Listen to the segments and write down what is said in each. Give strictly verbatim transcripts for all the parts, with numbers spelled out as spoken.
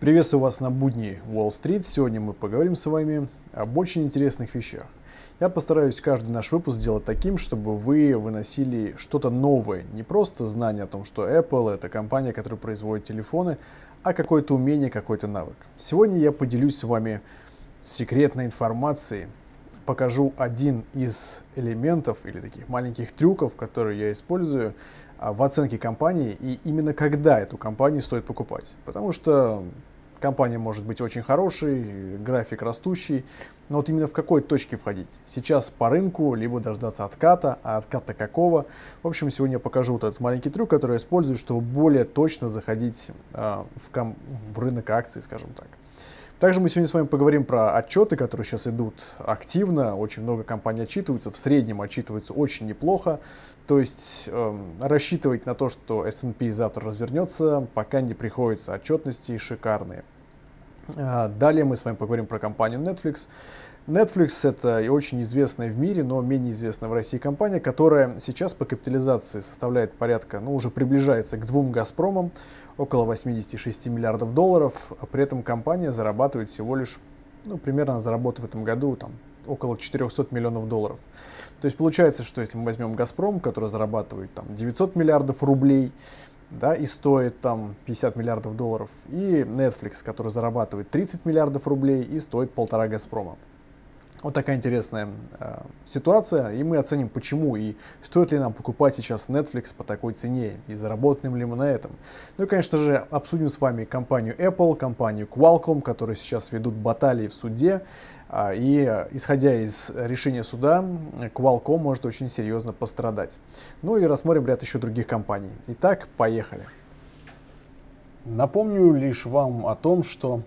Приветствую вас на будни Уолл-стрит. Сегодня мы поговорим с вами об очень интересных вещах. Я постараюсь каждый наш выпуск сделать таким, чтобы вы выносили что-то новое. Не просто знание о том, что Apple — это компания, которая производит телефоны, а какое-то умение, какой-то навык. Сегодня я поделюсь с вами секретной информацией. Покажу один из элементов или таких маленьких трюков, которые я использую в оценке компании и именно когда эту компанию стоит покупать. Потому что компания может быть очень хорошей, график растущий, но вот именно в какой точке входить? Сейчас по рынку, либо дождаться отката, а отката какого? В общем, сегодня я покажу вот этот маленький трюк, который я использую, чтобы более точно заходить э, в, ком- в рынок акций, скажем так. Также мы сегодня с вами поговорим про отчеты, которые сейчас идут активно. Очень много компаний отчитываются, в среднем отчитываются очень неплохо. То есть э, рассчитывать на то, что эс энд пи завтра развернется, пока не приходится. Отчетности шикарные. А далее мы с вами поговорим про компанию Netflix. Netflix — это очень известная в мире, но менее известная в России компания, которая сейчас по капитализации составляет порядка, ну уже приближается к двум Газпромам, около восьмидесяти шести миллиардов долларов. При этом компания зарабатывает всего лишь, ну примерно заработает в этом году там около четырехсот миллионов долларов. То есть получается, что если мы возьмем Газпром, который зарабатывает там девятьсот миллиардов рублей, да, и стоит там пятьдесят миллиардов долларов, и Netflix, который зарабатывает тридцать миллиардов рублей и стоит полтора Газпрома. Вот такая интересная э, ситуация, и мы оценим, почему и стоит ли нам покупать сейчас Netflix по такой цене, и заработаем ли мы на этом. Ну и, конечно же, обсудим с вами компанию Apple, компанию Qualcomm, которые сейчас ведут баталии в суде, э, и, исходя из решения суда, Qualcomm может очень серьезно пострадать. Ну и рассмотрим ряд еще других компаний. Итак, поехали. Напомню лишь вам о том, что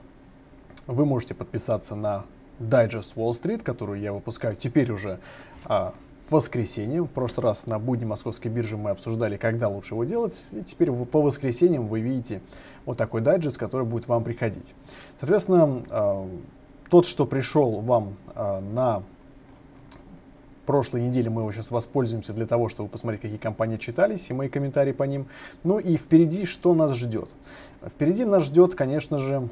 вы можете подписаться на Дайджест Wall Street, которую я выпускаю теперь уже а, в воскресенье. В прошлый раз на будни Московской биржи мы обсуждали, когда лучше его делать. И теперь вы, по воскресеньям вы видите вот такой дайджест, который будет вам приходить. Соответственно, а, тот, что пришел вам а, на прошлой неделе, мы его сейчас воспользуемся для того, чтобы посмотреть, какие компании читались и мои комментарии по ним. Ну и впереди что нас ждет? Впереди нас ждет, конечно же,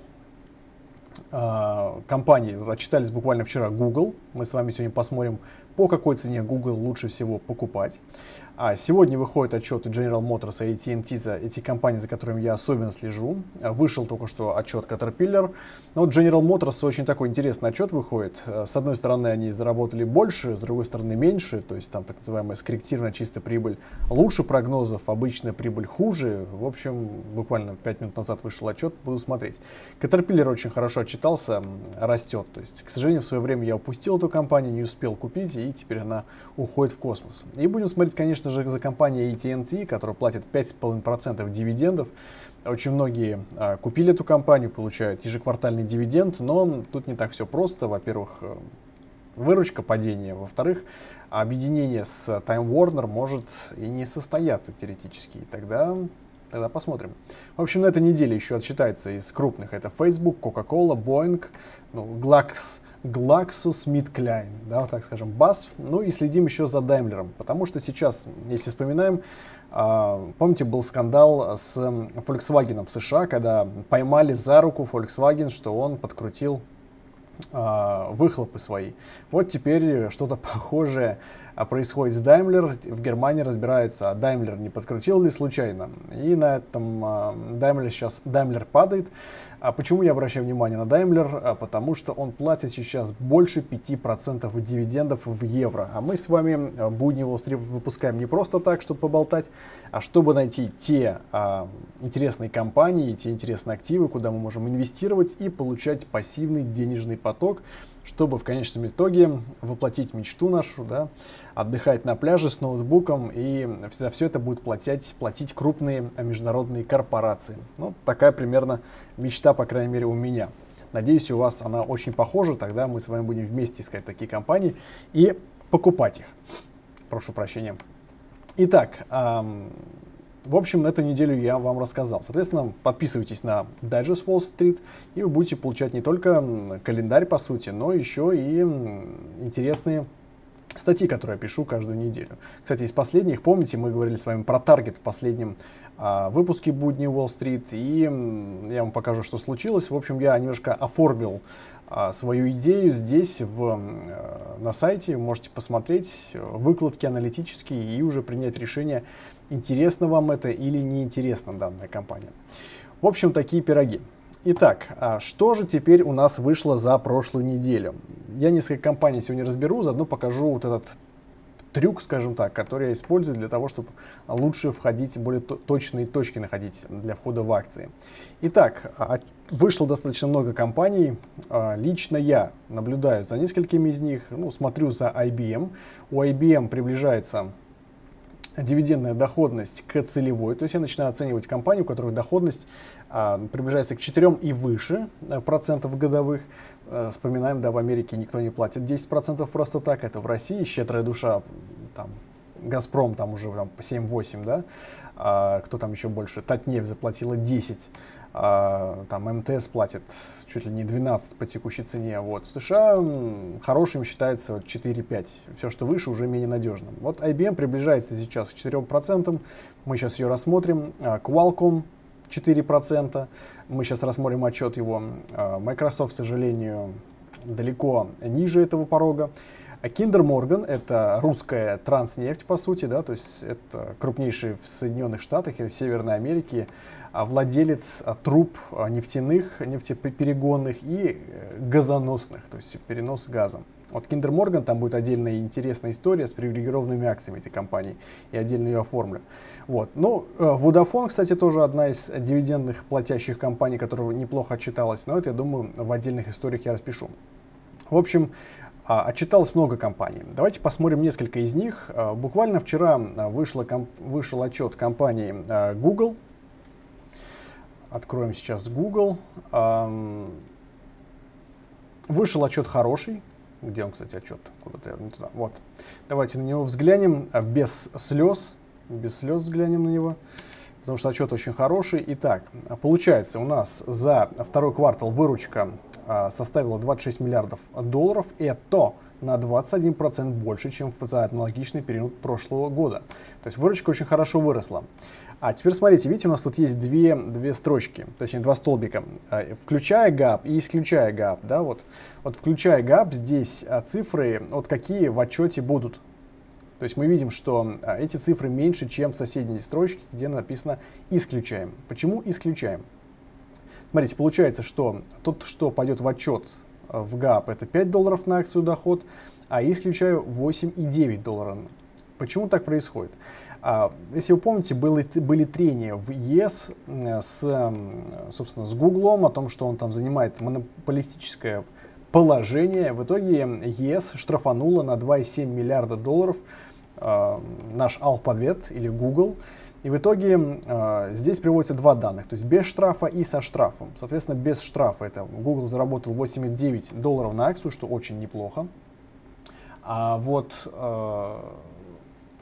компании. Отчитались буквально вчера Google. Мы с вами сегодня посмотрим, по какой цене Google лучше всего покупать. А сегодня выходят отчеты General Motors и эй ти энд ти, за эти компании, за которыми я особенно слежу. Вышел только что отчет Caterpillar. Но вот General Motors очень такой интересный отчет выходит. С одной стороны, они заработали больше, с другой стороны, меньше. То есть там так называемая скорректированная чистая прибыль лучше прогнозов, обычная прибыль хуже. В общем, буквально пять минут назад вышел отчет, буду смотреть. Caterpillar очень хорошо отчитался, растет. То есть, к сожалению, в свое время я упустил эту компанию, не успел купить, и теперь она уходит в космос. И будем смотреть, конечно же, за компанией эй ти энд ти, которая платит пять и пять десятых процента дивидендов. Очень многие а, купили эту компанию, получают ежеквартальный дивиденд, но тут не так все просто. Во-первых, выручка, падение. Во-вторых, объединение с Time Warner может и не состояться теоретически. И тогда... Тогда посмотрим. В общем, на этой неделе еще отсчитается из крупных. Это Facebook, Coca-Cola, Boeing, ну, Glax, GlaxoSmithKline, да, так скажем, басф. Ну и следим еще за Daimler, потому что сейчас, если вспоминаем, помните, был скандал с Volkswagen в США, когда поймали за руку Volkswagen, что он подкрутил выхлопы свои. Вот теперь что-то похожее происходит с Daimler. В Германии разбираются, а Daimler не подкрутил ли случайно. И на этом Daimler сейчас Daimler падает. А почему я обращаю внимание на Daimler? Потому что он платит сейчас больше пяти процентов дивидендов в евро. А мы с вами будни Уолл-стрит выпускаем не просто так, чтобы поболтать, а чтобы найти те а, интересные компании, те интересные активы, куда мы можем инвестировать и получать пассивный денежный поток, чтобы в конечном итоге воплотить мечту нашу, да, отдыхать на пляже с ноутбуком, и за все это будут платить, платить крупные международные корпорации. Ну, такая примерно мечта, по крайней мере, у меня. Надеюсь, у вас она очень похожа, тогда мы с вами будем вместе искать такие компании и покупать их. Прошу прощения. Итак, эм, в общем, на эту неделю я вам рассказал. Соответственно, подписывайтесь на Digest Wall Street, и вы будете получать не только календарь, по сути, но еще и интересные статьи, которые я пишу каждую неделю. Кстати, из последних, помните, мы говорили с вами про Target в последнем а, выпуске «Будни Уолл-стрит», и м, я вам покажу, что случилось. В общем, я немножко оформил а, свою идею здесь, в, а, на сайте. Вы можете посмотреть выкладки аналитические и уже принять решение, интересно вам это или неинтересна данная компания. В общем, такие пироги. Итак, что же теперь у нас вышло за прошлую неделю? Я несколько компаний сегодня разберу, заодно покажу вот этот трюк, скажем так, который я использую для того, чтобы лучше входить, более точные точки находить для входа в акции. Итак, вышло достаточно много компаний. Лично я наблюдаю за несколькими из них, ну, смотрю за ай би эм. У ай би эм приближается дивидендная доходность к целевой, то есть я начинаю оценивать компанию, у которой доходность а, приближается к четырем и выше процентов годовых. А, вспоминаем, да, в Америке никто не платит десять процентов просто так, это в России щедрая душа, там, Газпром там уже там, семь-восемь, да, а, кто там еще больше, Татнефть заплатила десять, а, там эм тэ эс платит чуть ли не двенадцать по текущей цене, вот, в США хорошим считается четыре-пять, все, что выше, уже менее надежным. Вот ай би эм приближается сейчас к четырем процентам, мы сейчас ее рассмотрим, а, Qualcomm четыре процента, мы сейчас рассмотрим отчет его, а, Microsoft, к сожалению, далеко ниже этого порога. А Kinder Morgan — это русская транснефть, по сути, да, то есть это крупнейший в Соединенных Штатах и в Северной Америке владелец труб нефтяных, нефтеперегонных и газоносных, то есть перенос газом. Вот Kinder Morgan, там будет отдельная интересная история с привилегированными акциями этой компании, и отдельно ее оформлю. Вот. Ну, Vodafone, кстати, тоже одна из дивидендных платящих компаний, которая неплохо отчиталась, но это, я думаю, в отдельных историях я распишу. В общем, отчиталось много компаний. Давайте посмотрим несколько из них. Буквально вчера вышло, вышел отчет компании Google. Откроем сейчас Google. Вышел отчет хороший. Где он, кстати, отчет? Куда-то не туда. Вот. Давайте на него взглянем без слез. Без слез взглянем на него, потому что отчет очень хороший. Итак, получается, у нас за второй квартал выручка составила двадцать шесть миллиардов долларов. Это на двадцать один процент больше, чем за аналогичный период прошлого года. То есть выручка очень хорошо выросла. А теперь смотрите, видите, у нас тут есть две, две строчки, точнее два столбика, включая гэп и исключая гэп. Да, вот. Вот включая гэп, здесь цифры, вот какие в отчете будут. То есть мы видим, что эти цифры меньше, чем в соседней строчке, где написано «исключаем». Почему «исключаем»? Смотрите, получается, что тот, что пойдет в отчет в гэп, это пять долларов на акцию доход, а исключаю восемь и девять долларов. Почему так происходит? Если вы помните, были, были трения в ЕС с, собственно, с Гуглом о том, что он там занимает монополистическое положение. В итоге ЕС штрафанула на два и семь миллиарда долларов наш Alphabet или Google. И в итоге э, здесь приводятся два данных, то есть без штрафа и со штрафом. Соответственно, без штрафа это Google заработал восемь и девять долларов на акцию, что очень неплохо. А вот э,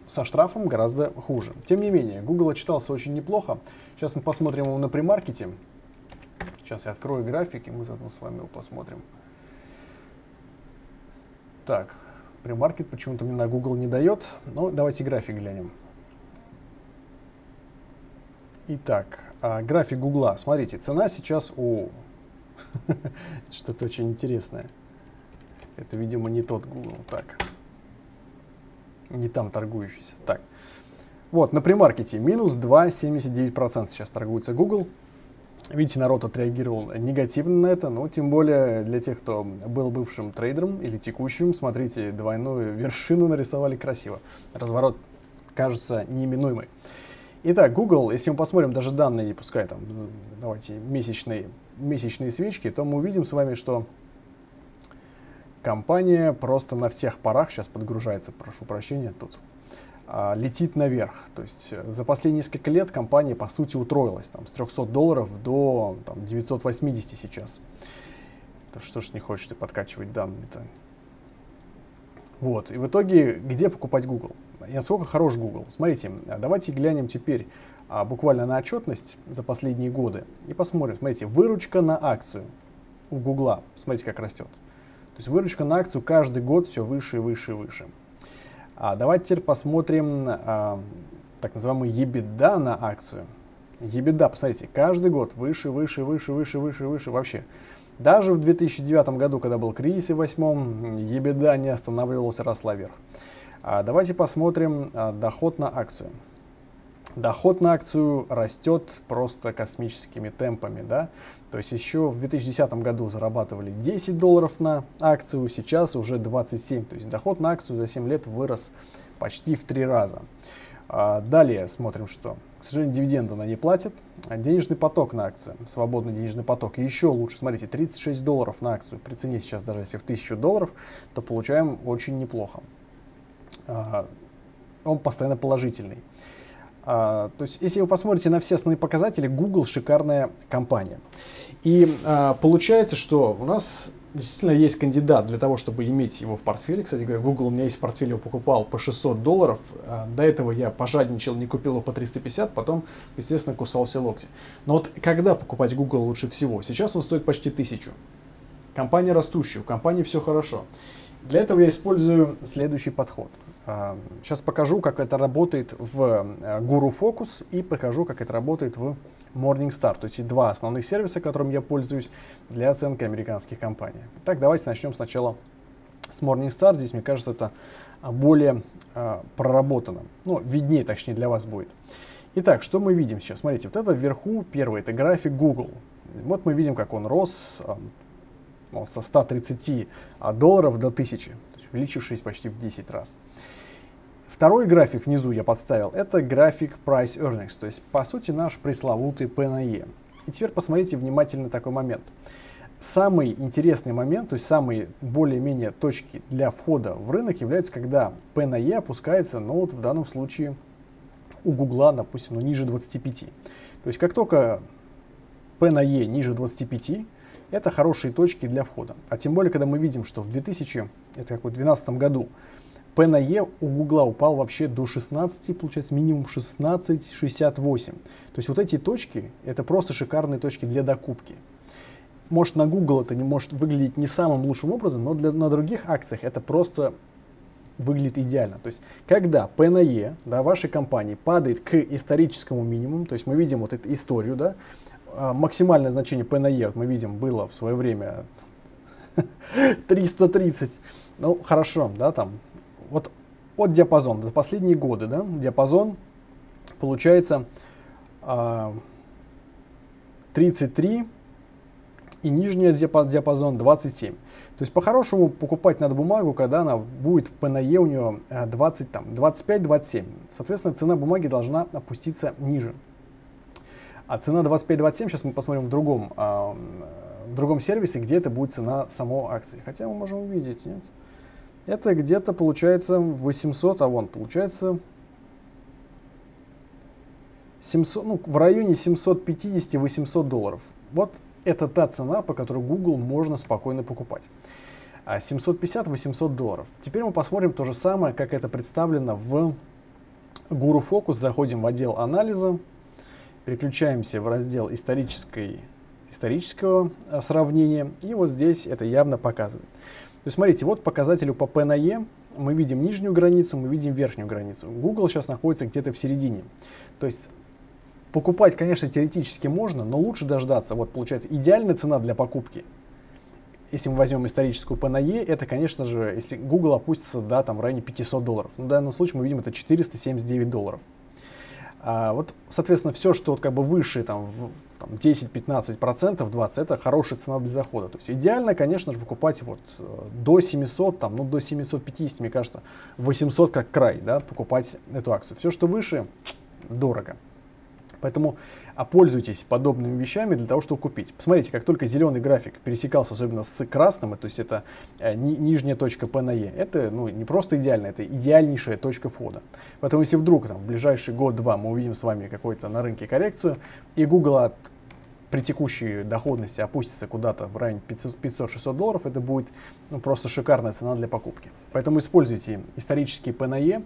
со штрафом гораздо хуже. Тем не менее, Google отчитался очень неплохо. Сейчас мы посмотрим его на премаркете. Сейчас я открою график, и мы заодно с вами его посмотрим. Так, премаркет почему-то мне на Google не дает, но давайте график глянем. Итак, график Гугла. Смотрите, цена сейчас у... Что-то очень интересное. Это, видимо, не тот Google. Так. Не там торгующийся. Так. Вот, на премаркете минус два и семьдесят девять процентов сейчас торгуется Google. Видите, народ отреагировал негативно на это. Но тем более для тех, кто был бывшим трейдером или текущим, смотрите, двойную вершину нарисовали красиво. Разворот кажется неименуемый. Итак, Google, если мы посмотрим даже данные, пускай там, давайте, месячные, месячные свечки, то мы увидим с вами, что компания просто на всех парах, сейчас подгружается, прошу прощения, тут, а, летит наверх. То есть за последние несколько лет компания, по сути, утроилась, там, с трёхсот долларов до там, девятисот восьмидесяти сейчас. То что ж не хочешь ты подкачивать данные-то? Вот, и в итоге, где покупать Google? И насколько хорош Google? Смотрите, давайте глянем теперь а, буквально на отчетность за последние годы и посмотрим. Смотрите, выручка на акцию у Гугла, смотрите, как растет. То есть выручка на акцию каждый год все выше и выше и выше. А давайте теперь посмотрим а, так называемый EBITDA на акцию. EBITDA, посмотрите, каждый год выше, выше, выше, выше, выше, выше вообще. Даже в две тысячи девятом году, когда был кризис, и в две тысячи восьмом, EBITDA не останавливалась, росла вверх. А давайте посмотрим а, доход на акцию. Доход на акцию растет просто космическими темпами, да? То есть еще в две тысячи десятом году зарабатывали десять долларов на акцию, сейчас уже двадцать семь. То есть доход на акцию за семь лет вырос почти в три раза. А далее смотрим, что, к сожалению, дивиденды она не платит. Денежный поток на акцию, свободный денежный поток. И еще лучше, смотрите, тридцать шесть долларов на акцию. При цене сейчас, даже если в тысячу долларов, то получаем очень неплохо. А, он постоянно положительный. А, то есть, если вы посмотрите на все основные показатели, Google шикарная компания. И а, получается, что у нас действительно есть кандидат для того, чтобы иметь его в портфеле. Кстати говоря, Google у меня есть в портфеле, его покупал по шестьсот долларов. А, до этого я пожадничал, не купил его по триста пятьдесят, потом, естественно, кусал все локти. Но вот когда покупать Google лучше всего? Сейчас он стоит почти тысячу. Компания растущая, у компании все хорошо. Для этого я использую следующий подход. Сейчас покажу, как это работает в GuruFocus и покажу, как это работает в Morningstar. То есть два основных сервиса, которым я пользуюсь для оценки американских компаний. Так, давайте начнем сначала с Morningstar. Здесь, мне кажется, это более э, проработано. Ну, виднее, точнее, для вас будет. Итак, что мы видим сейчас? Смотрите, вот это вверху первый, это график Google. Вот мы видим, как он рос э, со ста тридцати долларов до тысячи, увеличившись почти в десять раз. Второй график внизу я подставил, это график Price Earnings, то есть по сути наш пресловутый пэ на е. И теперь посмотрите внимательно такой момент. Самый интересный момент, то есть самые более-менее точки для входа в рынок являются, когда пэ на е опускается, ну вот в данном случае у Гугла, допустим, ну, ниже двадцати пяти. То есть как только пэ на е ниже двадцати пяти, это хорошие точки для входа. А тем более, когда мы видим, что в две тысячи двенадцатом году пэ на е у Гугла упал вообще до шестнадцати, получается минимум шестнадцать шестьдесят восемь. То есть вот эти точки, это просто шикарные точки для докупки. Может, на Google это не может выглядеть не самым лучшим образом, но для, на других акциях это просто выглядит идеально. То есть когда пэ на е, да, вашей компании падает к историческому минимуму, то есть мы видим вот эту историю, да, максимальное значение пэ на е, вот мы видим, было в свое время триста тридцать. Ну, хорошо, да, там. Вот, вот диапазон за последние годы, да, диапазон получается э, тридцать три и нижний диапазон двадцать семь. То есть, по-хорошему, покупать надо бумагу, когда она будет пэ на е у нее двадцать, там, двадцать пять двадцать семь. Соответственно, цена бумаги должна опуститься ниже. А цена двадцать пять двадцать семь, сейчас мы посмотрим в другом, э, в другом сервисе, где это будет цена самой акции. Хотя мы можем увидеть, нет? Это где-то получается восемьсот, а вон получается семьсот, ну, в районе семьсот пятьдесят — восемьсот долларов. Вот это та цена, по которой Google можно спокойно покупать. семьсот пятьдесят — восемьсот долларов. Теперь мы посмотрим то же самое, как это представлено в GuruFocus. Заходим в отдел анализа. Переключаемся в раздел исторической, исторического сравнения. И вот здесь это явно показывает. То есть, смотрите, вот показателю по пэ на е мы видим нижнюю границу, мы видим верхнюю границу. Google сейчас находится где-то в середине. То есть покупать, конечно, теоретически можно, но лучше дождаться. Вот получается идеальная цена для покупки. Если мы возьмем историческую пэ на е, это, конечно же, если Google опустится, да, там в районе пятисот долларов. Но в данном случае мы видим это четыреста семьдесят девять долларов. А вот, соответственно, все, что вот как бы выше там, там десять-пятнадцать процентов, двадцать процентов, это хорошая цена для захода. То есть идеально, конечно же, покупать вот до семисот, там, ну, до семисот пятидесяти, мне кажется, восемьсот как край, да, покупать эту акцию. Все, что выше, дорого. Поэтому пользуйтесь подобными вещами для того, чтобы купить. Посмотрите, как только зеленый график пересекался, особенно с красным, то есть это ни, нижняя точка пэ на е, это, ну, не просто идеальная, это идеальнейшая точка входа. Поэтому если вдруг там, в ближайший год-два мы увидим с вами какую-то на рынке коррекцию, и Google от, при текущей доходности опустится куда-то в районе пятисот — шестисот долларов, это будет, ну, просто шикарная цена для покупки. Поэтому используйте исторические пэ на е.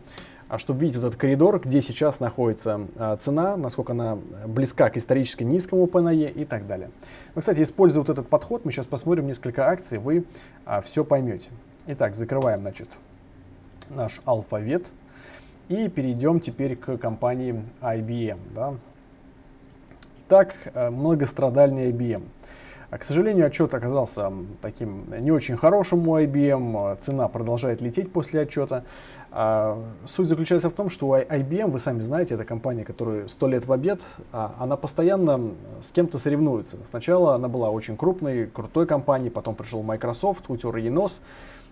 А чтобы видеть вот этот коридор, где сейчас находится а, цена, насколько она близка к исторически низкому пэ на е и так далее. Ну, кстати, используя вот этот подход, мы сейчас посмотрим несколько акций, вы а, все поймете. Итак, закрываем, значит, наш алфавит. И перейдем теперь к компании ай би эм. Да. Итак, многострадальный ай би эм. К сожалению, отчет оказался таким не очень хорошим у ай би эм. Цена продолжает лететь после отчета. Суть заключается в том, что ай би эм, вы сами знаете, это компания, которая сто лет в обед, она постоянно с кем-то соревнуется. Сначала она была очень крупной, крутой компанией, потом пришел Microsoft, утер ей нос,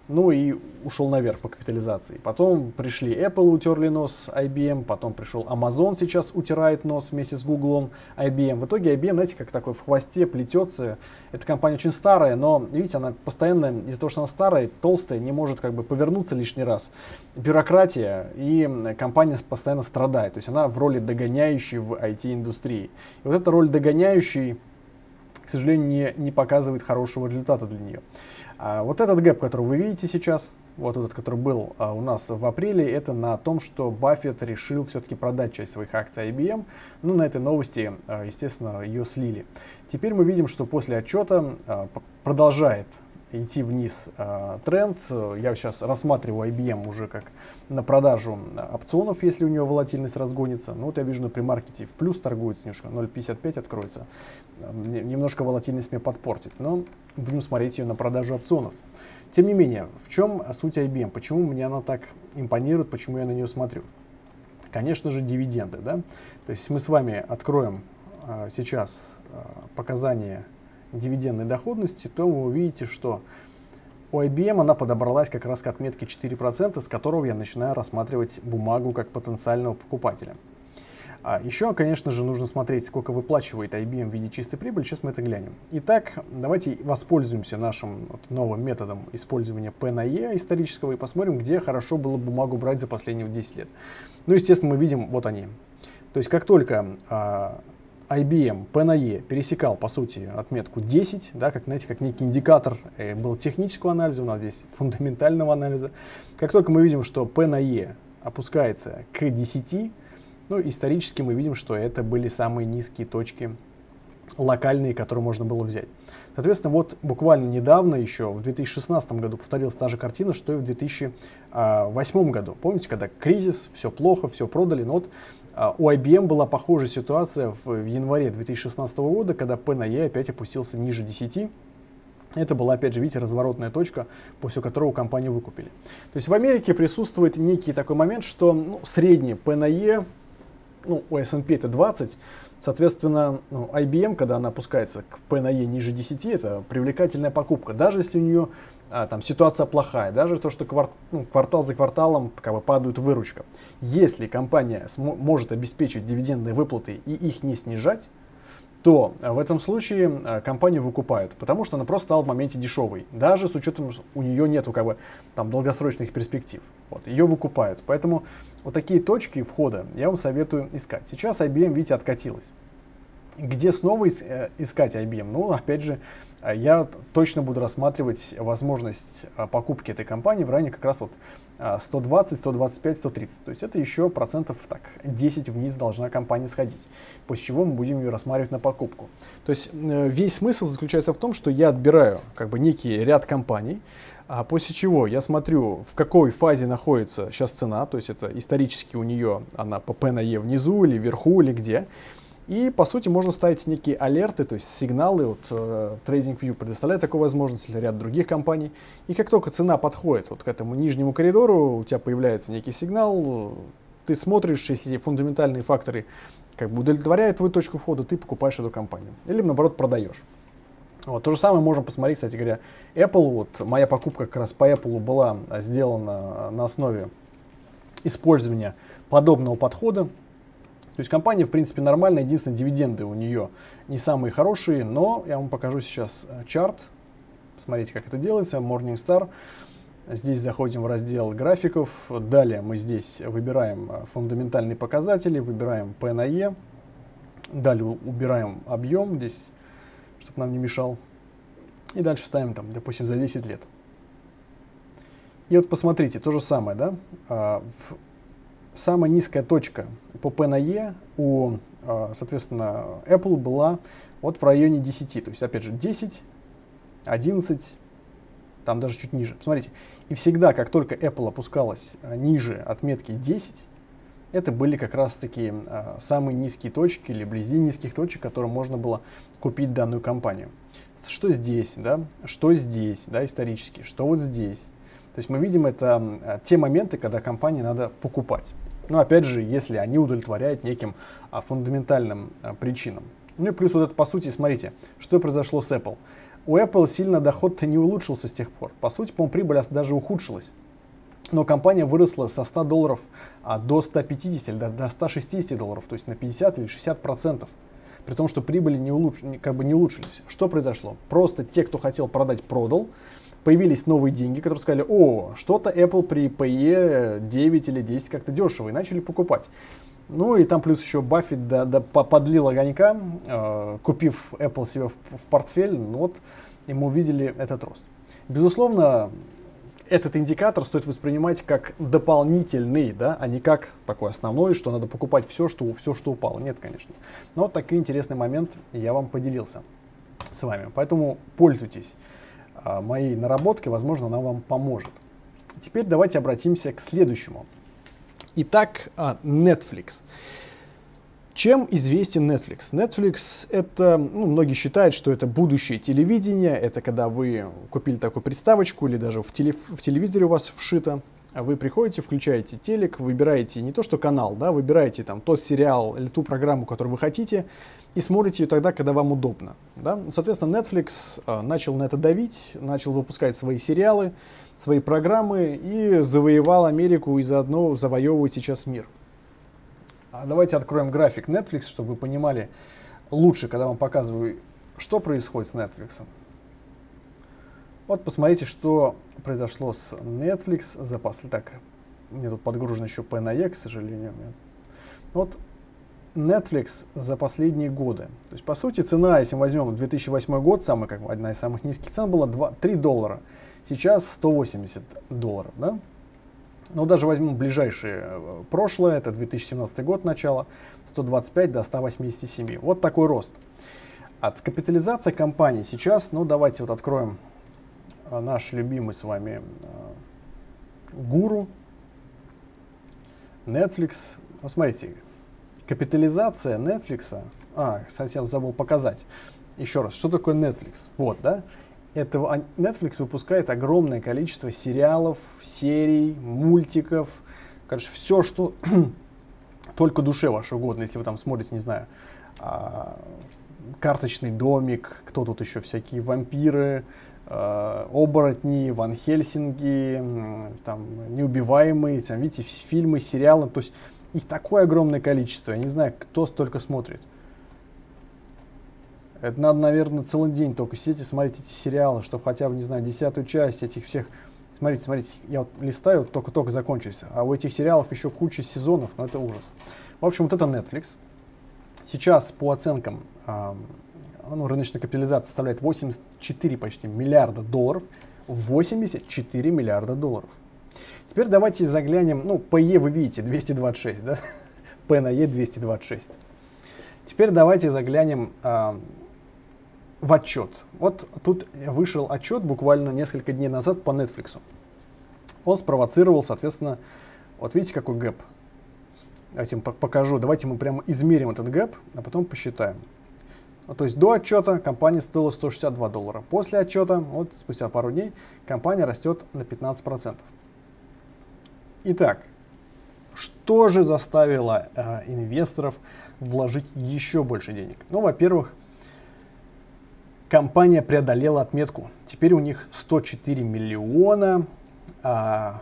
ну и ушел наверх по капитализации. Потом пришли Apple, утерли нос ай би эм, потом пришел Amazon, сейчас утирает нос вместе с Google ай би эм. В итоге ай би эм, знаете, как такой в хвосте плетется. Эта компания очень старая, но, видите, она постоянно, из-за того, что она старая, толстая, не может как бы повернуться лишний раз. Бюрократия, и компания постоянно страдает. То есть она в роли догоняющей в ай ти-индустрии. И вот эта роль догоняющей, к сожалению, не, не показывает хорошего результата для нее. А вот этот гэп, который вы видите сейчас, вот этот, который был а, у нас в апреле, это на том, что Баффет решил все-таки продать часть своих акций ай би эм. Ну, на этой новости, а, естественно, ее слили. Теперь мы видим, что после отчета а, продолжает идти вниз а, тренд. Я сейчас рассматриваю ай би эм уже как на продажу опционов, если у нее волатильность разгонится. Ну, вот я вижу на премаркете в плюс торгуется немножко, ноль пятьдесят пять откроется. Немножко волатильность меня подпортит, но будем смотреть ее на продажу опционов. Тем не менее, в чем суть ай би эм? Почему мне она так импонирует, почему я на нее смотрю? Конечно же, дивиденды, да? То есть мы с вами откроем а, сейчас а, показания дивидендной доходности, то вы увидите, что у ай би эм она подобралась как раз к отметке четыре процента, с которого я начинаю рассматривать бумагу как потенциального покупателя. А еще, конечно же, нужно смотреть, сколько выплачивает ай би эм в виде чистой прибыли. Сейчас мы это глянем. Итак, давайте воспользуемся нашим вот новым методом использования P на E исторического и посмотрим, где хорошо было бумагу брать за последние десять лет. Ну, естественно, мы видим, вот они. То есть, как только а, ай би эм P на E пересекал, по сути, отметку десять, да, как, знаете, как некий индикатор э, был технического анализа, у нас здесь фундаментального анализа. Как только мы видим, что P на E опускается к десяти, ну, исторически мы видим, что это были самые низкие точки локальные, которые можно было взять. Соответственно, вот буквально недавно еще, в две тысячи шестнадцатом году, повторилась та же картина, что и в две тысячи восьмом году. Помните, когда кризис, все плохо, все продали. Но вот у ай би эм была похожая ситуация в январе две тысячи шестнадцатого года, когда P на E опять опустился ниже десяти. Это была, опять же, видите, разворотная точка, после которого компанию выкупили. То есть в Америке присутствует некий такой момент, что ну, средний P на E, ну, у эс энд пи это двадцать, соответственно, ну, ай би эм, когда она опускается к P на E ниже десяти, это привлекательная покупка, даже если у нее а, там ситуация плохая, даже то, что кварт, ну, квартал за кварталом как бы, падает выручка. Если компания может обеспечить дивидендные выплаты и их не снижать, то в этом случае компанию выкупают, потому что она просто стала в моменте дешевой, даже с учетом, что у нее нету как бы, там, долгосрочных перспектив. Вот, ее выкупают. Поэтому вот такие точки входа я вам советую искать. Сейчас ай би эм, видите, откатилась. Где снова искать ай би эм? Ну, опять же, я точно буду рассматривать возможность покупки этой компании в районе как раз вот сто двадцать, сто двадцать пять, сто тридцать. То есть это еще процентов так, десять вниз должна компания сходить, после чего мы будем ее рассматривать на покупку. То есть весь смысл заключается в том, что я отбираю как бы некий ряд компаний, после чего я смотрю, в какой фазе находится сейчас цена, то есть это исторически у нее она по P на E внизу или вверху или где. И, по сути, можно ставить некие алерты, то есть сигналы. Вот, э, TradingView предоставляет такую возможность, или ряд других компаний. И как только цена подходит вот к этому нижнему коридору, у тебя появляется некий сигнал, ты смотришь, если фундаментальные факторы как бы удовлетворяют твою точку входа, ты покупаешь эту компанию. Или, наоборот, продаешь. Вот, то же самое можно посмотреть, кстати говоря, Apple. Вот, моя покупка как раз по Apple была сделана на основе использования подобного подхода. То есть компания, в принципе, нормальная, единственное, дивиденды у нее не самые хорошие, но я вам покажу сейчас чарт, посмотрите, как это делается, Morningstar, здесь заходим в раздел графиков, далее мы здесь выбираем фундаментальные показатели, выбираем P на E, далее убираем объем здесь, чтобы нам не мешал, и дальше ставим, там, допустим, за десять лет. И вот посмотрите, то же самое, да, в самая низкая точка по P на E у, соответственно, Apple была вот в районе десяти. То есть, опять же, десять, одиннадцать, там даже чуть ниже. Смотрите, и всегда, как только Apple опускалась ниже отметки десять, это были как раз-таки а, самые низкие точки или вблизи низких точек, которым можно было купить данную компанию. Что здесь, да, что здесь, да, исторически, что вот здесь. То есть мы видим, это а, те моменты, когда компании надо покупать. Но опять же, если они удовлетворяют неким а, фундаментальным а, причинам. Ну и плюс вот это, по сути, смотрите, что произошло с Apple. У Apple сильно доход-то не улучшился с тех пор. По сути, по-моему, прибыль даже ухудшилась. Но компания выросла со ста долларов а, до ста пятидесяти или до, до ста шестидесяти долларов, то есть на пятьдесят или шестьдесят процентов, при том, что прибыли не, улуч, как бы не улучшились. Что произошло? Просто те, кто хотел продать, продал. Появились новые деньги, которые сказали: о, что-то Apple при пэ е девять или десять как-то дешево, и начали покупать. Ну и там плюс еще Баффет да, да, подлил огонька, э, купив Apple себе в, в портфель, ну вот, и мы увидели этот рост. Безусловно, этот индикатор стоит воспринимать как дополнительный, да, а не как такой основной, что надо покупать все, что, все, что упало. Нет, конечно. Но вот такой интересный момент я вам поделился с вами. Поэтому пользуйтесь а, моей наработкой, возможно, она вам поможет. Теперь давайте обратимся к следующему. Итак, Netflix. Чем известен Netflix? Netflix это, ну, многие считают, что это будущее телевидение, это когда вы купили такую приставочку или даже в, телев в телевизоре у вас вшито, вы приходите, включаете телек, выбираете не то что канал, да, выбираете там тот сериал или ту программу, которую вы хотите, и смотрите ее тогда, когда вам удобно. Да? Соответственно, Netflix э, начал на это давить, начал выпускать свои сериалы, свои программы и завоевал Америку, и заодно завоевывает сейчас мир. Давайте откроем график Netflix, чтобы вы понимали лучше, когда вам показываю, что происходит с Netflix. Вот посмотрите, что произошло с Netflix за последние... Так, мне тут подгружено еще P на E, к сожалению. Вот Netflix за последние годы. То есть, по сути, цена, если мы возьмем две тысячи восьмой год, самый, как бы, одна из самых низких цен была два, три доллара. Сейчас сто восемьдесят долларов, да? Но даже возьмем ближайшее прошлое, это две тысячи семнадцатый год, начало, сто двадцать пять до ста восьмидесяти семи. Вот такой рост. От капитализации компании сейчас, ну давайте вот откроем наш любимый с вами гуру, Netflix. Посмотрите, капитализация Netflix, а, совсем забыл показать. Еще раз, что такое Netflix? Вот, да? Это Netflix выпускает огромное количество сериалов, серий, мультиков. Короче, все, что только душе вашей угодно. Если вы там смотрите, не знаю, «Карточный домик», кто тут еще, всякие вампиры, оборотни, Ван Хельсинги, там, неубиваемые, там, видите, фильмы, сериалы. То есть их такое огромное количество. Я не знаю, кто столько смотрит. Это надо, наверное, целый день только сидеть и смотреть эти сериалы, чтобы хотя бы, не знаю, десятую часть этих всех... Смотрите, смотрите, я вот листаю, только-только закончился, а у этих сериалов еще куча сезонов, но это ужас. В общем, вот это Netflix. Сейчас по оценкам, э, ну, рыночная капитализация составляет восемьдесят четыре почти миллиарда долларов. восемьдесят четыре миллиарда долларов. Теперь давайте заглянем, ну, пэ е вы видите, двести двадцать шесть, да? P на E двести двадцать шесть. Теперь давайте заглянем... Э, в отчет. Вот тут вышел отчет буквально несколько дней назад по Netflix. Он спровоцировал, соответственно, вот видите, какой гэп. Давайте я вам покажу. Давайте мы прямо измерим этот гэп, а потом посчитаем. То есть до отчета компания стоила сто шестьдесят два доллара. После отчета, вот спустя пару дней, компания растет на пятнадцать процентов. Итак, что же заставило э, инвесторов вложить еще больше денег? Ну, во-первых, компания преодолела отметку. Теперь у них сто четыре миллиона а,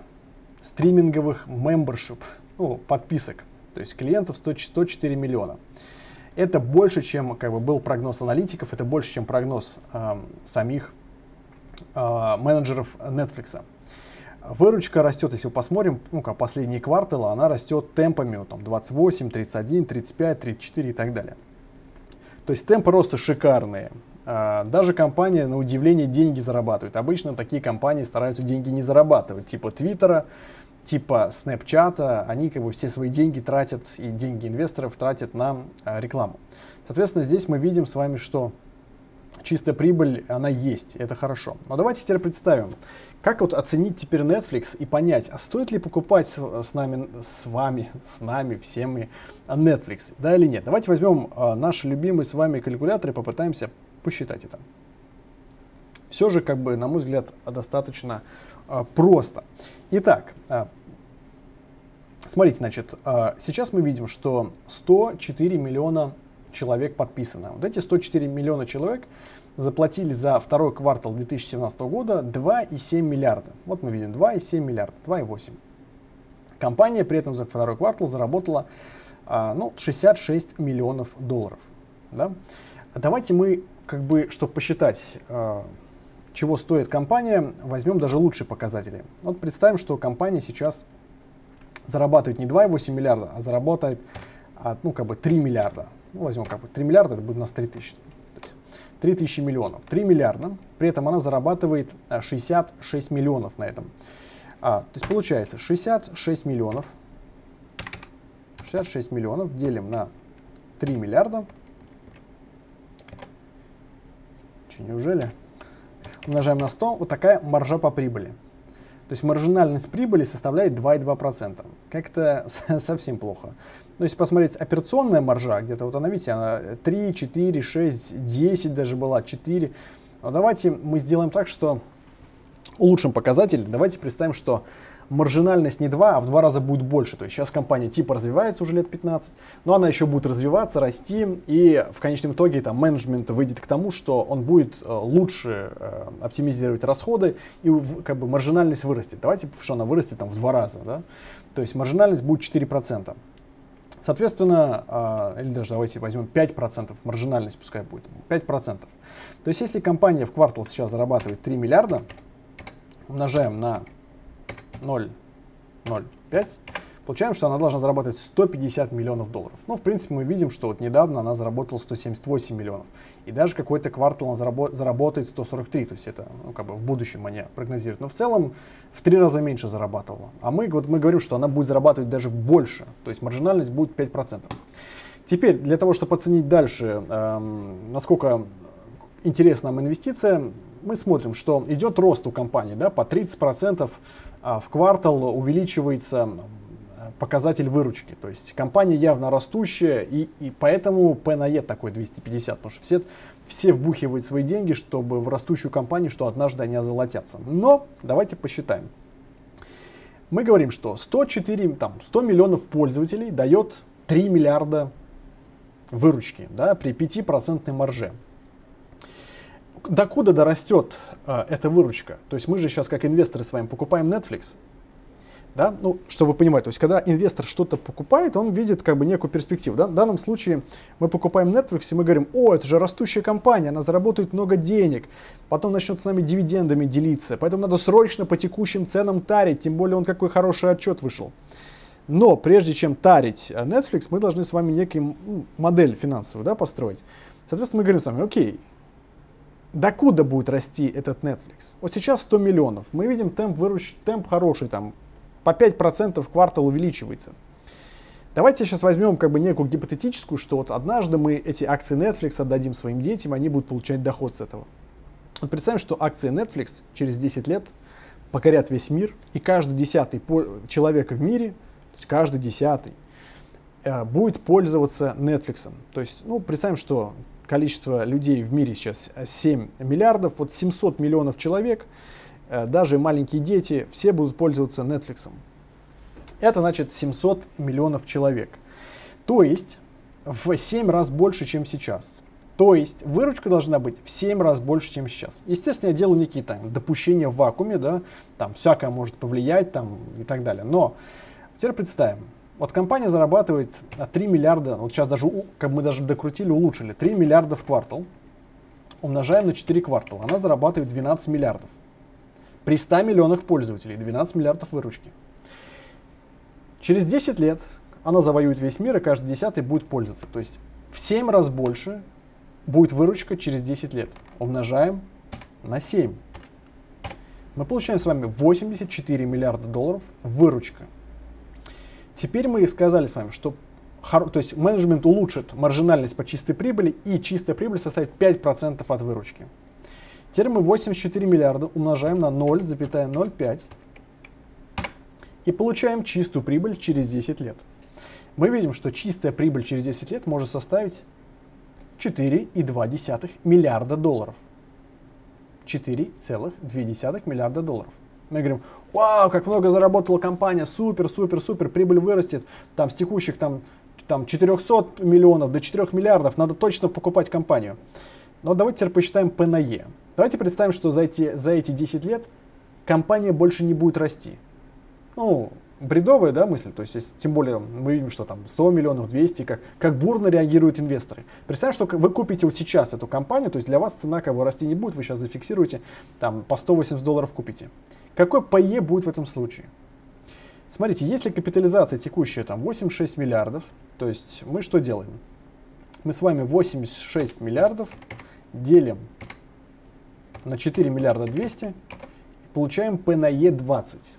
стриминговых мембершип, ну, подписок. То есть клиентов сто четыре миллиона. Это больше, чем, как бы, был прогноз аналитиков, это больше, чем прогноз а, самих а, менеджеров Netflix. Выручка растет, если мы посмотрим, ну, как последние кварталы, она растет темпами там, двадцать восемь, тридцать один, тридцать пять, тридцать четыре и так далее. То есть темпы роста шикарные. Даже компания, на удивление, деньги зарабатывает. Обычно такие компании стараются деньги не зарабатывать. Типа Твиттера, типа Снэпчата. Они, как бы, все свои деньги тратят, и деньги инвесторов тратят на рекламу. Соответственно, здесь мы видим с вами, что чистая прибыль, она есть, это хорошо. Но давайте теперь представим, как вот оценить теперь Netflix и понять, а стоит ли покупать с нами, с вами, с нами, всеми Netflix, да или нет. Давайте возьмем а, наши любимые с вами калькуляторы и попытаемся посчитать это. Все же, как бы, на мой взгляд, достаточно а, просто. Итак, а, смотрите, значит, а, сейчас мы видим, что сто четыре миллиона человек подписано. Вот эти сто четыре миллиона человек заплатили за второй квартал две тысячи семнадцатого года два и семь миллиарда. Вот мы видим два и семь миллиарда, два и восемь. Компания при этом за второй квартал заработала а, ну, шестьдесят шесть миллионов долларов. Да? Давайте мы, как бы, чтобы посчитать, э, чего стоит компания, возьмем даже лучшие показатели. Вот представим, что компания сейчас зарабатывает не два и восемь миллиарда, а зарабатывает от, ну, как бы три миллиарда. Ну, возьмем как бы три миллиарда, это будет у нас три тысячи. То есть три тысячи миллионов. три миллиарда. При этом она зарабатывает шестьдесят шесть миллионов на этом. А, то есть получается шестьдесят шесть миллионов. шестьдесят шесть миллионов делим на три миллиарда. Неужели? Умножаем на сто, вот такая маржа по прибыли. То есть маржинальность прибыли составляет два и два процента. Как-то совсем плохо. Но если посмотреть, операционная маржа, где-то вот она, видите, она три, четыре, шесть, десять даже была, четыре. Но давайте мы сделаем так, что улучшим показатель. Давайте представим, что маржинальность не два, а в два раза будет больше. То есть сейчас компания типа развивается уже лет пятнадцать, но она еще будет развиваться, расти, и в конечном итоге там менеджмент выйдет к тому, что он будет лучше э, оптимизировать расходы, и как бы маржинальность вырастет. Давайте, что она вырастет там в два раза, да? То есть маржинальность будет четыре процента. Соответственно, э, или даже давайте возьмем пять процентов, маржинальность пускай будет, пять процентов. То есть если компания в квартал сейчас зарабатывает три миллиарда, умножаем на ноль целых ноль пять, получаем, что она должна зарабатывать сто пятьдесят миллионов долларов. Ну, в принципе, мы видим, что вот недавно она заработала сто семьдесят восемь миллионов. И даже какой-то квартал она зарабо- заработает сто сорок три, то есть это, ну, как бы в будущем они прогнозируют. Но в целом в три раза меньше зарабатывала. А мы, вот, мы говорим, что она будет зарабатывать даже больше, то есть маржинальность будет пять процентов. Теперь, для того, чтобы оценить дальше, эм, насколько интересна нам инвестиция, мы смотрим, что идет рост у компании, да, по тридцать процентов в квартал увеличивается показатель выручки. То есть компания явно растущая, и, и поэтому P на E такой двести пятьдесят, потому что все, все вбухивают свои деньги, чтобы в растущую компанию, что однажды они озолотятся. Но давайте посчитаем. Мы говорим, что сто четыре, там, сто миллионов пользователей дает три миллиарда выручки, да, при пяти процентной марже. Докуда дорастет э, эта выручка? То есть мы же сейчас как инвесторы с вами покупаем Netflix, да? Ну, что вы понимаете, то есть когда инвестор что-то покупает, он видит как бы некую перспективу, да? В данном случае мы покупаем Netflix и мы говорим, о, это же растущая компания, она заработает много денег, потом начнет с нами дивидендами делиться, поэтому надо срочно по текущим ценам тарить, тем более он какой хороший отчет вышел. Но прежде чем тарить Netflix, мы должны с вами некую модель финансовую, да, построить. Соответственно, мы говорим с вами, окей, докуда будет расти этот Netflix? Вот сейчас сто миллионов. Мы видим темп, выруч... темп хороший, там по пять процентов в квартал увеличивается. Давайте сейчас возьмем как бы некую гипотетическую, что вот однажды мы эти акции Netflix отдадим своим детям, они будут получать доход с этого. Вот представим, что акции Netflix через десять лет покорят весь мир, и каждый десятый человек в мире, то есть каждый десятый, будет пользоваться Netflix. То есть, ну, представим, что количество людей в мире сейчас семь миллиардов, вот семьсот миллионов человек, даже маленькие дети, все будут пользоваться Netflix. Это значит семьсот миллионов человек. То есть в семь раз больше, чем сейчас. То есть выручка должна быть в семь раз больше, чем сейчас. Естественно, я делаю некие там допущения в вакууме, да, там всякое может повлиять там, и так далее. Но теперь представим. Вот компания зарабатывает три миллиарда, вот сейчас даже, как мы даже докрутили, улучшили, три миллиарда в квартал, умножаем на четыре квартала, она зарабатывает двенадцать миллиардов. При ста миллионах пользователей двенадцать миллиардов выручки. Через десять лет она завоюет весь мир, и каждый десятый будет пользоваться. То есть в семь раз больше будет выручка через десять лет. Умножаем на семь. Мы получаем с вами восемьдесят четыре миллиарда долларов выручка. Теперь мы сказали с вами, что То есть менеджмент улучшит маржинальность по чистой прибыли, и чистая прибыль составит пять процентов от выручки. Теперь мы восемьдесят четыре миллиарда умножаем на ноль целых ноль пять и получаем чистую прибыль через десять лет. Мы видим, что чистая прибыль через десять лет может составить четыре целых два миллиарда долларов. четыре целых два миллиарда долларов. Мы говорим: вау, как много заработала компания, супер, супер, супер, прибыль вырастет, там с текущих там, там четырёхсот миллионов до четырёх миллиардов, надо точно покупать компанию. Но давайте теперь посчитаем P на E. Давайте представим, что за эти, за эти десять лет компания больше не будет расти. Ну, бредовая, да, мысль, то есть, если, тем более мы видим, что там сто миллионов, двести, как, как бурно реагируют инвесторы. Представим, что вы купите вот сейчас эту компанию, то есть для вас цена как бы расти не будет, вы сейчас зафиксируете, там по сто восемьдесят долларов купите. Какой P/E будет в этом случае? Смотрите, если капитализация текущая там восемьдесят шесть миллиардов, то есть мы что делаем? Мы с вами восемьдесят шесть миллиардов делим на четыре миллиарда двести и получаем P на E двадцать.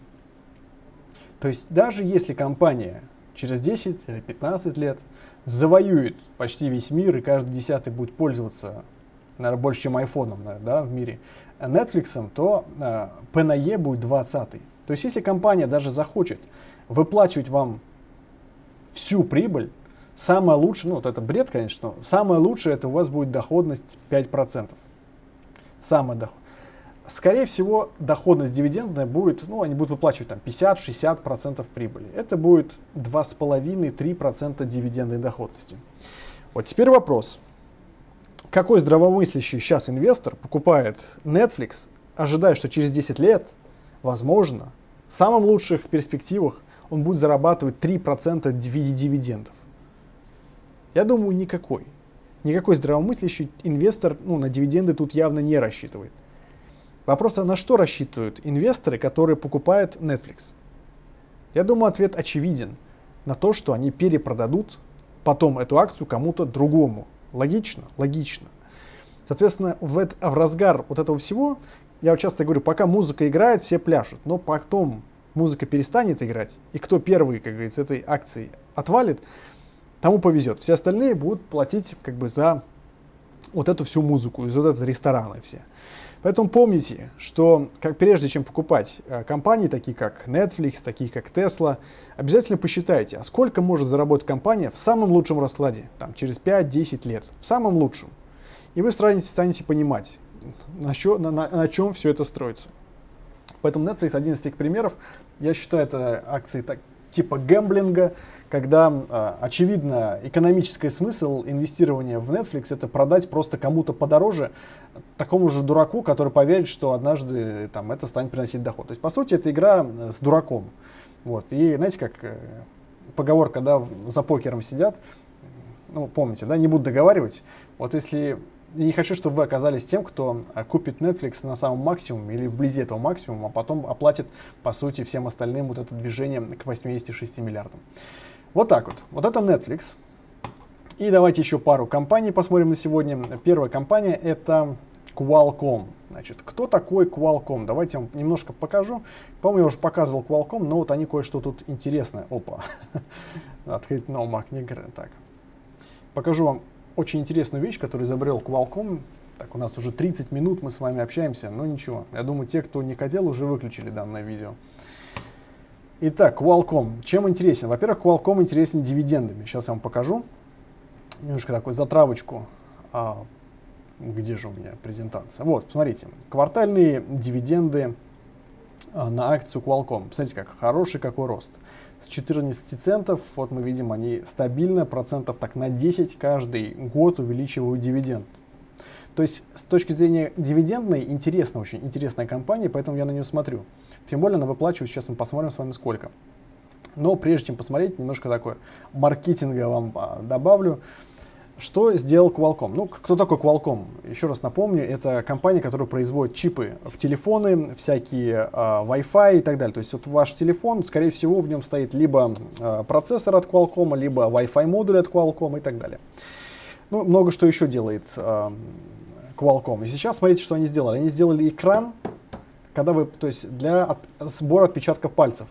То есть даже если компания через десять или пятнадцать лет завоюет почти весь мир, и каждый десятый будет пользоваться, наверное, больше, чем айфоном, да, в мире, Netflix, то э, P на E будет двадцатый. То есть если компания даже захочет выплачивать вам всю прибыль, самое лучшее, ну вот это бред, конечно, но самое лучшее — это у вас будет доходность пять процентов. Самая доходность. Скорее всего, доходность дивидендная будет, ну, они будут выплачивать там пятьдесят-шестьдесят процентов прибыли. Это будет два с половиной — три процента дивидендной доходности. Вот теперь вопрос. Какой здравомыслящий сейчас инвестор покупает Netflix, ожидая, что через десять лет, возможно, в самых лучших перспективах он будет зарабатывать три процента дивидендов? Я думаю, никакой. Никакой здравомыслящий инвестор, ну, на дивиденды тут явно не рассчитывает. Вопрос: на что рассчитывают инвесторы, которые покупают Netflix? Я думаю, ответ очевиден. На то, что они перепродадут потом эту акцию кому-то другому. Логично? Логично. Соответственно, в, это, в разгар вот этого всего, я часто говорю, пока музыка играет, все пляшут. Но потом музыка перестанет играть, и кто первый, как говорится, этой акцией отвалит, тому повезет. Все остальные будут платить как бы за вот эту всю музыку, из вот этого ресторана все. Поэтому помните, что как, прежде чем покупать э, компании, такие как Netflix, такие как Tesla, обязательно посчитайте, а сколько может заработать компания в самом лучшем раскладе, там, через пять-десять лет, в самом лучшем. И вы станете, станете понимать, на, чё, на, на, на чем все это строится. Поэтому Netflix один из тех примеров. Я считаю, это акции так, типа гэмблинга, когда э, очевидно экономический смысл инвестирования в Netflix — это продать просто кому-то подороже, такому же дураку, который поверит, что однажды там это станет приносить доход. То есть по сути это игра с дураком. Вот. И знаете, как э, поговорка, да, за покером сидят, ну помните, да, не буду договаривать. Вот если я не хочу, чтобы вы оказались тем, кто купит Netflix на самом максимуме или вблизи этого максимума, а потом оплатит, по сути, всем остальным вот это движение к восьмидесяти шести миллиардам. Вот так вот. Вот это Netflix. И давайте еще пару компаний посмотрим на сегодня. Первая компания — это Qualcomm. Значит, кто такой Qualcomm? Давайте я вам немножко покажу. По-моему, я уже показывал Qualcomm, но вот они кое-что тут интересное. Опа. Открыть новую книгу. Так. Покажу вам очень интересную вещь, которую изобрел Qualcomm. Так, у нас уже тридцать минут мы с вами общаемся, но ничего. Я думаю, те, кто не хотел, уже выключили данное видео. Итак, Qualcomm. Чем интересен? Во-первых, Qualcomm интересен дивидендами. Сейчас я вам покажу. Немножко такую затравочку. А, где же у меня презентация? Вот, посмотрите. Квартальные дивиденды на акцию Qualcomm. Посмотрите, как хороший какой рост. С четырнадцати центов, вот мы видим, они стабильно процентов так на десять каждый год увеличивают дивиденд. То есть с точки зрения дивидендной, интересная, очень интересная компания, поэтому я на нее смотрю. Тем более она выплачивает, сейчас мы посмотрим с вами сколько. Но прежде чем посмотреть, немножко такое маркетинга вам добавлю. Что сделал Qualcomm? Ну, кто такой Qualcomm? Еще раз напомню, это компания, которая производит чипы в телефоны, всякие э, Wi-Fi и так далее. То есть вот ваш телефон, скорее всего, в нем стоит либо э, процессор от Qualcomm, либо Wi-Fi модуль от Qualcomm и так далее. Ну, много что еще делает э, Qualcomm. И сейчас смотрите, что они сделали. Они сделали экран, когда вы, то есть для от, сбора отпечатков пальцев.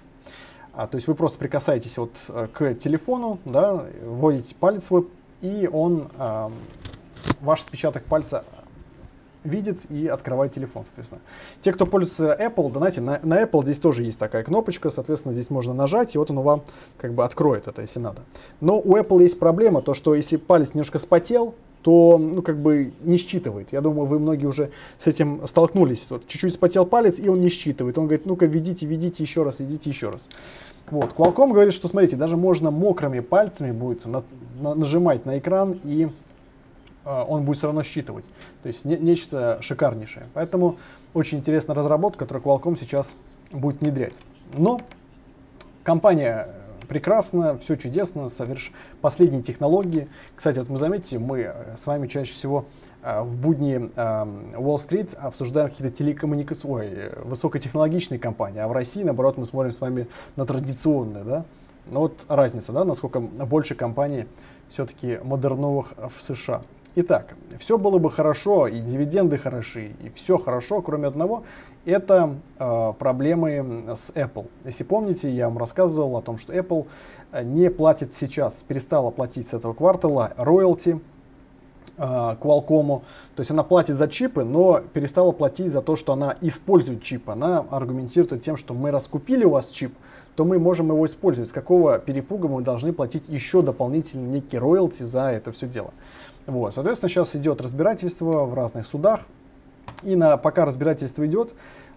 А, то есть вы просто прикасаетесь вот к телефону, да, вводите палец свой, и он а, ваш отпечаток пальца видит и открывает телефон, соответственно. Те, кто пользуется Apple, да, знаете, на, на Apple здесь тоже есть такая кнопочка, соответственно, здесь можно нажать, и вот оно вам как бы откроет это, если надо. Но у Apple есть проблема, то что если палец немножко спотел, то, ну, как бы не считывает. Я думаю, вы многие уже с этим столкнулись. Вот, чуть-чуть спотел палец, и он не считывает. Он говорит, ну-ка, введите, введите еще раз, введите еще раз. Вот, Qualcomm говорит, что, смотрите, даже можно мокрыми пальцами будет на, на, нажимать на экран, и э, он будет все равно считывать. То есть не, нечто шикарнейшее. Поэтому очень интересная разработка, которую Qualcomm сейчас будет внедрять. Но компания... прекрасно, все чудесно, соверш... последние технологии. Кстати, вот мы заметите, мы с вами чаще всего э, в будни Уолл-стрит э, обсуждаем какие-то телекоммуникационные, высокотехнологичные компании, а в России, наоборот, мы смотрим с вами на традиционные, да? Но вот разница, да, насколько больше компаний все-таки модерновых в США. Итак, все было бы хорошо, и дивиденды хороши, и все хорошо, кроме одного, это э, проблемы с Apple. Если помните, я вам рассказывал о том, что Apple не платит сейчас, перестала платить с этого квартала роялти э, Qualcomm. То есть она платит за чипы, но перестала платить за то, что она использует чип. Она аргументирует тем, что мы раскупили у вас чип, то мы можем его использовать. С какого перепуга мы должны платить еще дополнительно некий роялти за это все дело. Вот. Соответственно, сейчас идет разбирательство в разных судах, и на, пока разбирательство идет,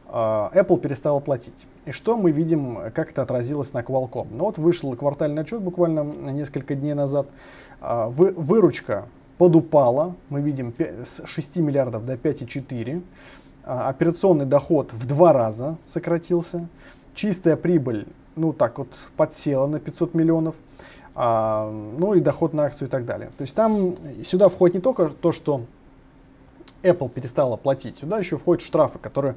Apple перестала платить. И что мы видим, как это отразилось на Qualcomm? Ну вот вышел квартальный отчет буквально несколько дней назад, Вы, выручка подупала, мы видим с шести миллиардов до пяти целых четырёх десятых, операционный доход в два раза сократился, чистая прибыль, ну так вот, подсела на пятьсот миллионов. А, ну и доход на акцию и так далее. То есть там сюда входит не только то, что Apple перестала платить, сюда еще входят штрафы, которые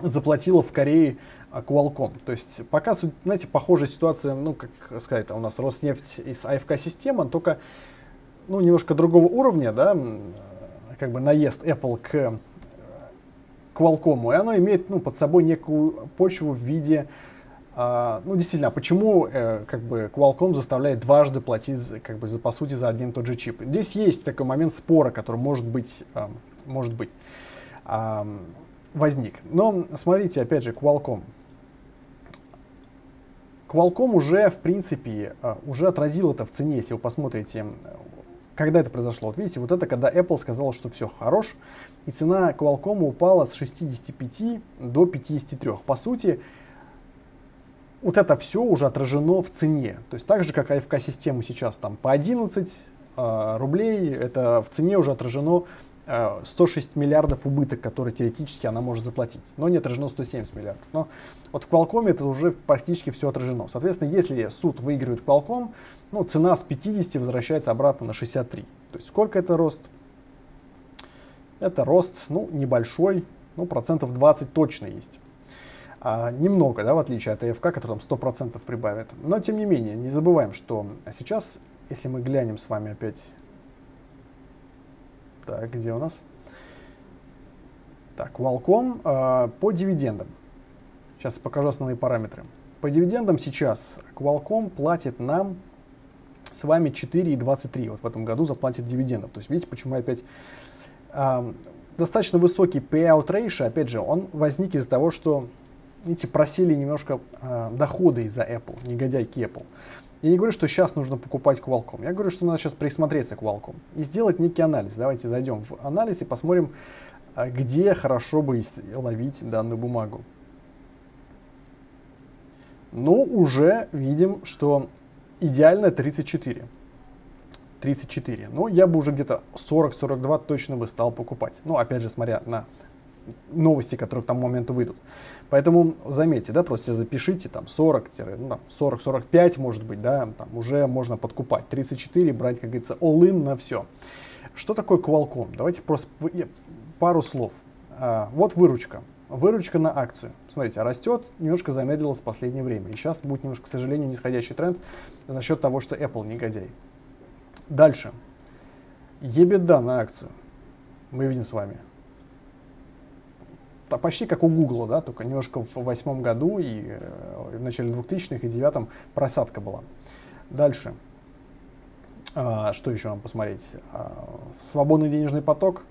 заплатила в Корее Qualcomm. То есть пока, знаете, похожая ситуация, ну как сказать, у нас Роснефть и А Эф Ка-система, только ну, немножко другого уровня, да, как бы наезд Apple к Qualcomm, и оно имеет, ну, под собой некую почву в виде... Uh, ну, действительно, почему э, как бы Qualcomm заставляет дважды платить, как бы, за, по сути, за один и тот же чип? Здесь есть такой момент спора, который может быть, э, может быть э, возник. Но смотрите, опять же, Qualcomm. Qualcomm уже, в принципе, э, уже отразил это в цене, если вы посмотрите, когда это произошло. Вот видите, вот это когда Apple сказала, что все, хорош, и цена Qualcomm упала с шестидесяти пяти до пятидесяти трёх. По сути, вот это все уже отражено в цене. То есть так же, как А Эф Ка-систему сейчас там по одиннадцать э, рублей, это в цене уже отражено э, сто шесть миллиардов убыток, которые теоретически она может заплатить. Но не отражено сто семьдесят миллиардов. Но вот в Qualcomm это уже практически все отражено. Соответственно, если суд выигрывает Qualcomm, ну, цена с пятидесяти возвращается обратно на шестьдесят три. То есть сколько это рост? Это рост, ну, небольшой, ну, процентов двадцать точно есть. А, немного, да, в отличие от А Эф Ка, который там сто процентов прибавит. Но, тем не менее, не забываем, что сейчас, если мы глянем с вами опять... Так, где у нас? Так, Qualcomm а, по дивидендам. Сейчас покажу основные параметры. По дивидендам сейчас Qualcomm платит нам с вами четыре целых двадцать три сотых. Вот в этом году заплатит дивидендов. То есть, видите, почему опять... А, достаточно высокий payout ratio, опять же, он возник из-за того, что... Видите, просели немножко э, доходы из-за Apple, негодяйки Apple. Я не говорю, что сейчас нужно покупать Qualcomm. Я говорю, что надо сейчас присмотреться к Qualcomm и сделать некий анализ. Давайте зайдем в анализ и посмотрим, где хорошо бы ловить данную бумагу. Ну, уже видим, что идеально тридцать четыре. тридцать четыре. Ну, я бы уже где-то сорок — сорок два точно бы стал покупать. Ну, опять же, смотря на... новости, которые к тому моменту выйдут. Поэтому заметьте, да, просто запишите там сорок — сорок пять, может быть, да, там уже можно подкупать. тридцать четыре брать, как говорится, all-in на все. Что такое Qualcomm? Давайте просто пару слов. А, вот выручка. Выручка на акцию. Смотрите, растет, немножко замедлилась в последнее время. И сейчас будет немножко, к сожалению, нисходящий тренд за счет того, что Apple негодяй. Дальше. EBITDA на акцию. Мы видим с вами. почти как у Google, да, только немножко в две тысячи восьмом году и в начале двухтысячных и две тысячи девятом просадка была. Дальше. Что еще нам посмотреть? Свободный денежный поток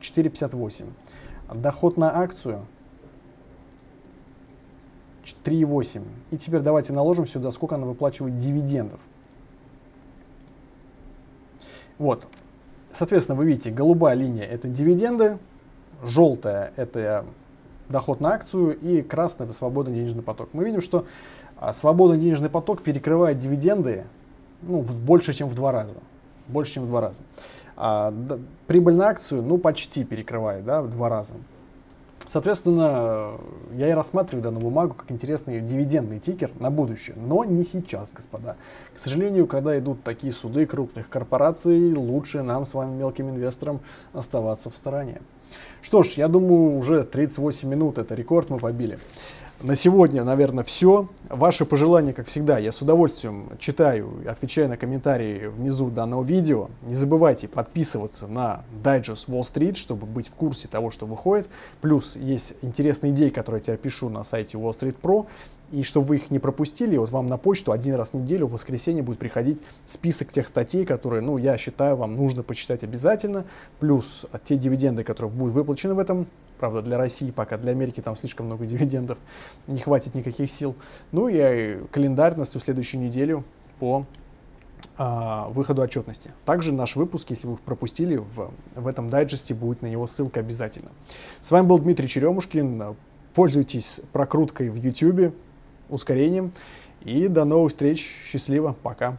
четыре пятьдесят восемь. Доход на акцию три восемь. И теперь давайте наложим сюда, сколько она выплачивает дивидендов. Вот. Соответственно, вы видите, голубая линия – это дивиденды, желтая – это доход на акцию, и красная – это свободный денежный поток. Мы видим, что свободный денежный поток перекрывает дивиденды, ну, больше, чем в два раза. Больше, чем в два раза. А, да, прибыль на акцию, ну, почти перекрывает, да, в два раза. Соответственно, я и рассматриваю данную бумагу как интересный дивидендный тикер на будущее. Но не сейчас, господа. К сожалению, когда идут такие суды крупных корпораций, лучше нам с вами, мелким инвесторам, оставаться в стороне. Что ж, я думаю, уже тридцать восемь минут, это рекорд мы побили. На сегодня, наверное, все. Ваши пожелания, как всегда, я с удовольствием читаю и отвечаю на комментарии внизу данного видео. Не забывайте подписываться на Digest Wall Street, чтобы быть в курсе того, что выходит. Плюс есть интересные идеи, которые я пишу на сайте Wall Street Pro. И чтобы вы их не пропустили, вот вам на почту один раз в неделю в воскресенье будет приходить список тех статей, которые, ну, я считаю, вам нужно почитать обязательно. Плюс те дивиденды, которые будут выплачены в этом. Правда, для России пока, для Америки там слишком много дивидендов, не хватит никаких сил. Ну и календарность в следующую неделю по а, выходу отчетности. Также наш выпуск, если вы их пропустили, в, в этом дайджесте будет на него ссылка обязательно. С вами был Дмитрий Черемушкин. Пользуйтесь прокруткой в YouTube, ускорением. И до новых встреч. Счастливо. Пока.